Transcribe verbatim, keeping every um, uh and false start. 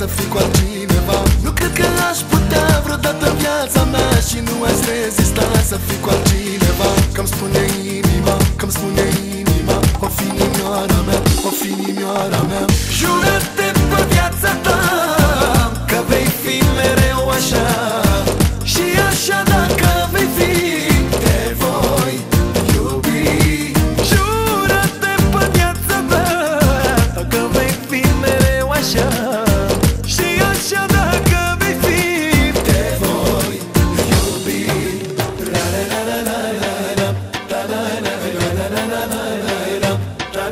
să fii cu altcineva. Nu cred că aș putea vreodată în viața mea și nu aș rezista să fii cu altcineva. Că-mi spune inima, că-mi spune inima, o fi inimioara mea, o fi inimioara mea.